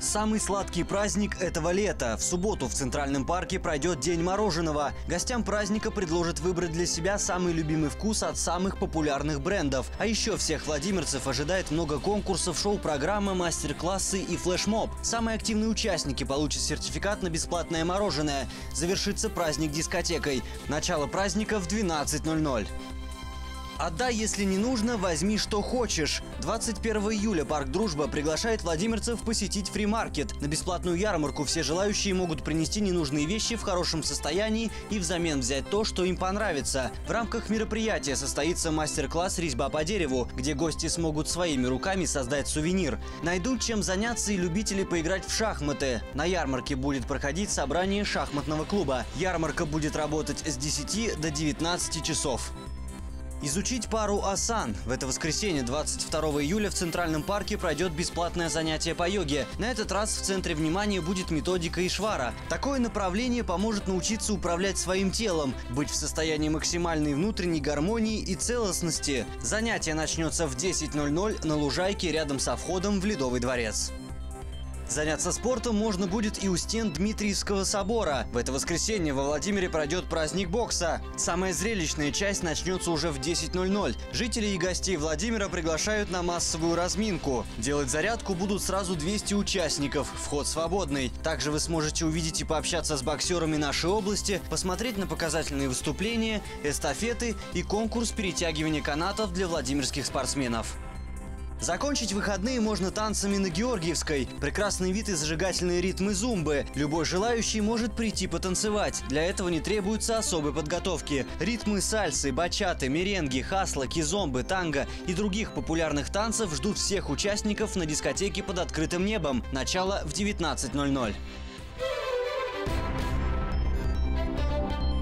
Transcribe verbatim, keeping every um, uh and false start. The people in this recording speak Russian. Самый сладкий праздник этого лета. В субботу в Центральном парке пройдет День мороженого. Гостям праздника предложат выбрать для себя самый любимый вкус от самых популярных брендов. А еще всех владимирцев ожидает много конкурсов, шоу-программы, мастер-классы и флешмоб. Самые активные участники получат сертификат на бесплатное мороженое. Завершится праздник дискотекой. Начало праздника в двенадцать ноль-ноль. Отдай, если не нужно, возьми, что хочешь. двадцать первого июля парк Дружба приглашает владимирцев посетить фри-маркет. На бесплатную ярмарку все желающие могут принести ненужные вещи в хорошем состоянии и взамен взять то, что им понравится. В рамках мероприятия состоится мастер-класс «Резьба по дереву», где гости смогут своими руками создать сувенир. Найдут чем заняться и любители поиграть в шахматы. На ярмарке будет проходить собрание шахматного клуба. Ярмарка будет работать с десяти до девятнадцати часов. Изучить пару асан. В это воскресенье, двадцать второго июля, в Центральном парке пройдет бесплатное занятие по йоге. На этот раз в центре внимания будет методика Ишвара. Такое направление поможет научиться управлять своим телом, быть в состоянии максимальной внутренней гармонии и целостности. Занятие начнется в десять ноль-ноль на лужайке рядом со входом в Ледовый дворец. Заняться спортом можно будет и у стен Дмитриевского собора. В это воскресенье во Владимире пройдет праздник бокса. Самая зрелищная часть начнется уже в десять ноль-ноль. Жителей и гостей Владимира приглашают на массовую разминку. Делать зарядку будут сразу двести участников. Вход свободный. Также вы сможете увидеть и пообщаться с боксерами нашей области, посмотреть на показательные выступления, эстафеты и конкурс перетягивания канатов для владимирских спортсменов. Закончить выходные можно танцами на Георгиевской. Прекрасный вид и зажигательные ритмы зумбы. Любой желающий может прийти потанцевать. Для этого не требуется особой подготовки. Ритмы сальсы, бачаты, меренги, хасла, кизомбы, танго и других популярных танцев ждут всех участников на дискотеке под открытым небом. Начало в девятнадцать ноль-ноль.